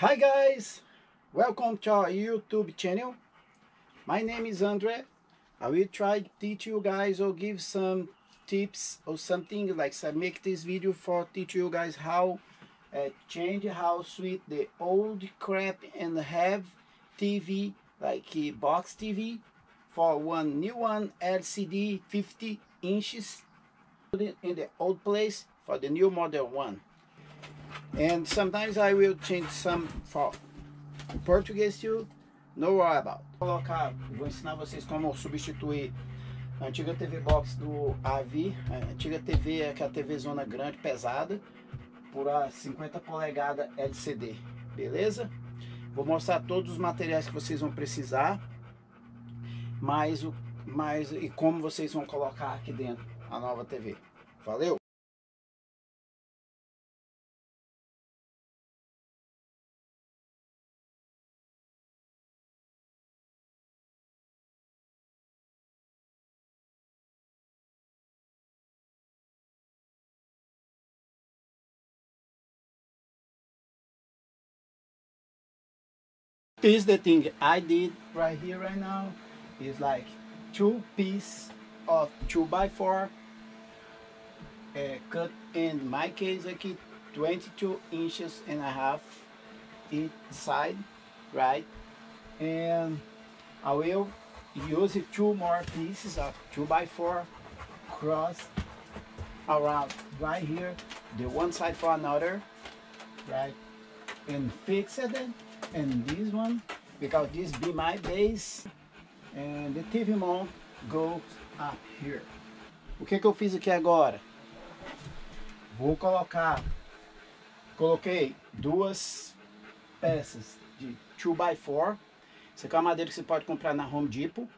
Hi guys, welcome to our YouTube channel. My name is Andre. I will try to teach you guys or give some tips or something like I make this video for teach you guys how change how sweet the old crap and have TV like box TV for one new one LCD 50 inches in the old place for the new model one. And sometimes I will change some for português too, no worry about. Vou ensinar vocês como substituir a antiga TV Box do AVI, a antiga TV, que é a TV zona grande, pesada, por a 50 polegadas LCD, beleza? Vou mostrar todos os materiais que vocês vão precisar, mais e como vocês vão colocar aqui dentro a nova TV. Valeu! Piece, the thing I did right here right now is like 2 pieces of 2x4 cut in my case aqui 22.5 inches each side, right? And I will use 2 more pieces of 2x4 crossed around right here, the one side for another, right? And fix it then. And this one, because this be my base, and the TV mount goes up here. O que eu fiz aqui agora? Vou coloquei 2 peças de 2x4. Isso aqui é uma madeira que você pode comprar na Home Depot.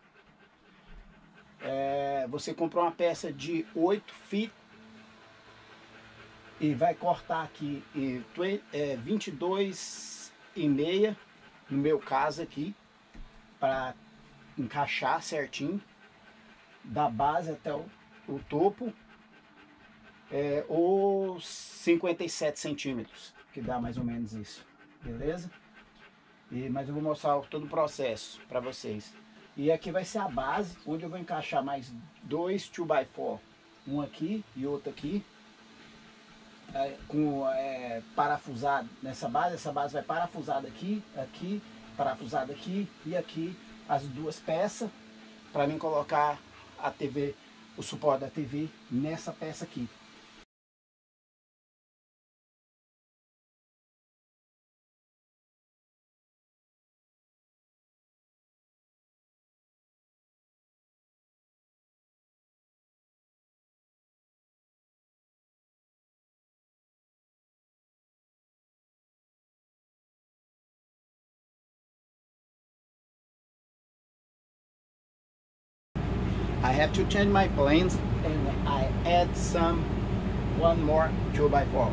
Você comprou uma peça de 8 feet e vai cortar aqui 22,5 no meu caso aqui, para encaixar certinho da base até o topo, ou 57 cm, que dá mais ou menos isso, beleza? Mas eu vou mostrar todo o processo para vocês. E aqui vai ser a base, onde eu vou encaixar mais 2 2x4, um aqui e outro aqui. Parafusado nessa base, essa base vai parafusada aqui, aqui, parafusada aqui e aqui, as 2 peças, para mim colocar a TV, o suporte da TV nessa peça aqui. I have to change my planes and I add one more 2x4,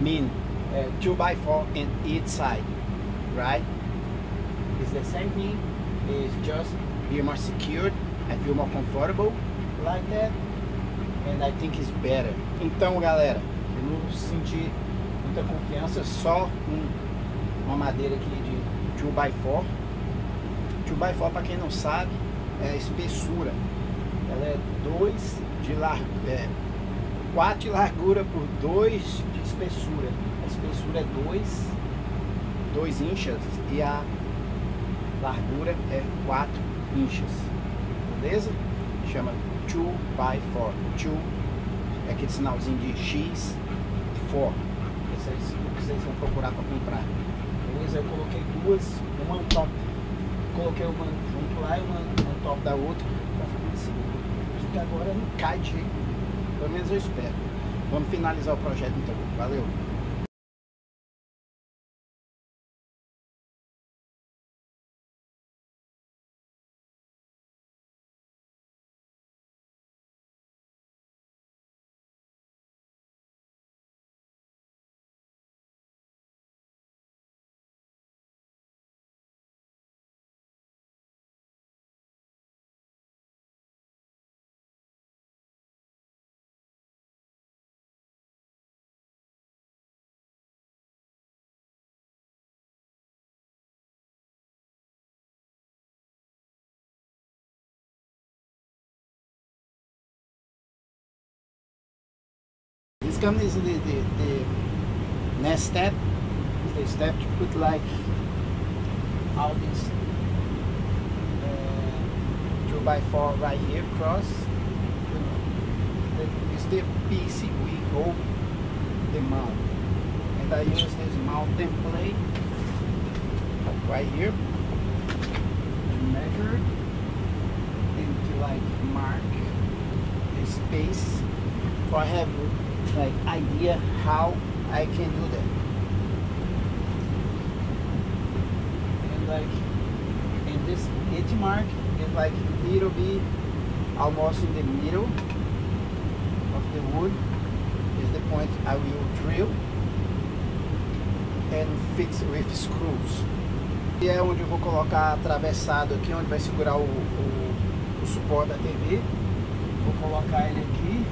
mean 2x4 in each side, right? It's the same thing, it's just be more secured, I feel more comfortable like that, and I think it's better. Então galera, eu não senti muita confiança, só uma madeira aqui de 2x4. 2x4, para quem não sabe, é a espessura. Ela é 4 de largura por 2 de espessura. A espessura é 2 inches e a largura é 4 inches. Beleza? Chama 2x4. 2 é aquele sinalzinho de X, 4. Esse é o que vocês vão procurar para comprar. Beleza? Eu coloquei 2, uma top. Coloquei uma junto lá e uma top da outra. Que agora não cai de jeito, pelo menos eu espero. Vamos finalizar o projeto então, valeu! it's come is the next step, the step to put like all this 2x4 right here cross. It's the piece we go the mount, and I use this mount template right here to measure and to like mark the space, for I have like idea how I can do that. And like in this edge mark is like little bit almost in the middle of the wood is the point I will drill and fix with screws. E é onde eu vou colocar atravessado aqui, onde vai segurar o suporte da TV. Vou colocar ele aqui.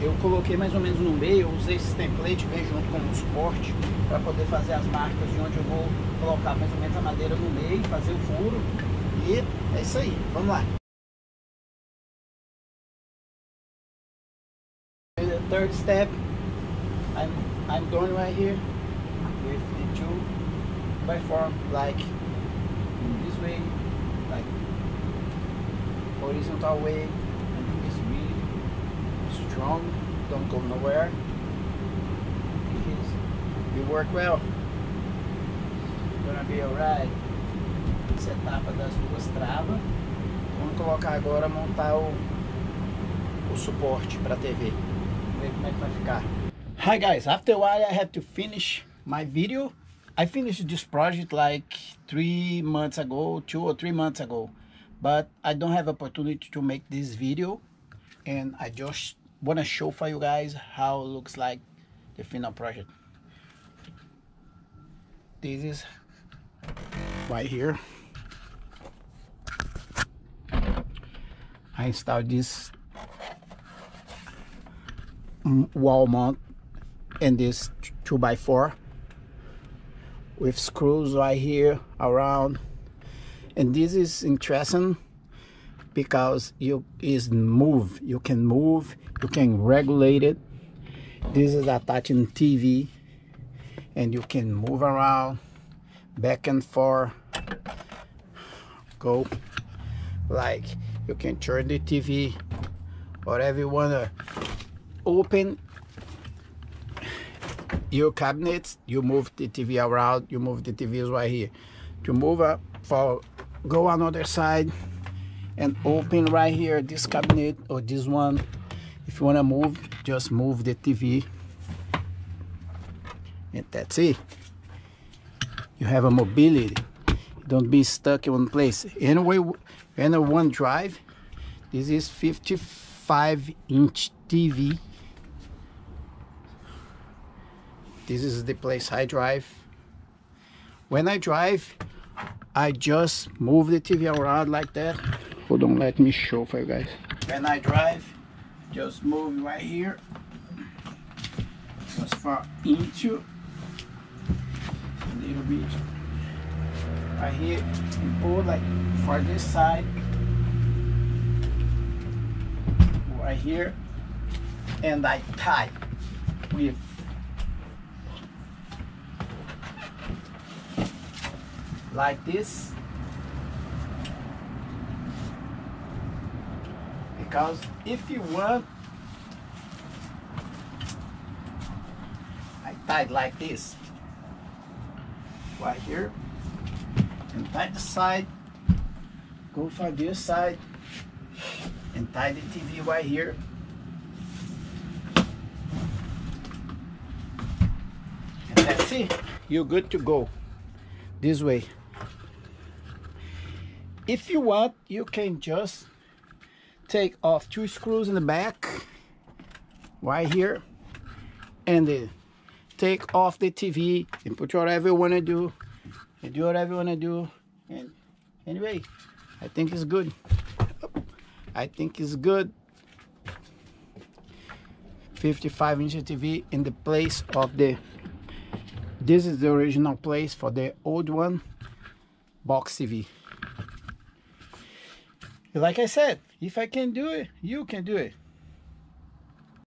Eu coloquei mais ou menos no meio, eu usei esse template bem junto com o suporte para poder fazer as marcas de onde eu vou colocar mais ou menos a madeira no meio, fazer o furo. E é isso aí, vamos lá. 3rd step, I'm going right here with the 2x4 like this way, like horizontal way. I think it's really strong, don't go nowhere. It work well. It's gonna be alright. Essa etapa das duas travas. Vamos colocar agora, montar o suporte para a TV. Hi guys, after a while I have to finish my video. I finished this project like 3 months ago, 2 or 3 months ago, but I don't have opportunity to make this video, and I just want to show for you guys how it looks like the final project. This is right here. I installed this wall mount and this 2x4 with screws right here around, and this is interesting because you can move, you can regulate it. This is attaching TV and you can move around back and forth, go like you can turn the TV whatever you want to. Open your cabinets, you move the TV around, you move the TVs right here to move up for go another side and open right here this cabinet or this one. If you want to move, just move the TV, and that's it. You have a mobility, don't be stuck in one place. Anyway, in a OneDrive, this is 55-inch TV. This is the place I drive. When I drive, I just move the TV around like that. Hold on, let me show for you guys. When I drive, just move right here. Just far into a little bit. Right here, and pull like for this side. Right here, and I tie with like this, because if you want, I tied like this right here, and tie the side, go for this side, and tie the TV right here. And that's it, you're good to go this way. If you want, you can just take off 2 screws in the back, right here, and then take off the TV and put whatever you want to do, and do whatever you want to do. And anyway, I think it's good. I think it's good. 55-inch TV in the place of the. This is the original place for the old one, box TV. Like I said, if I can do it, you can do it.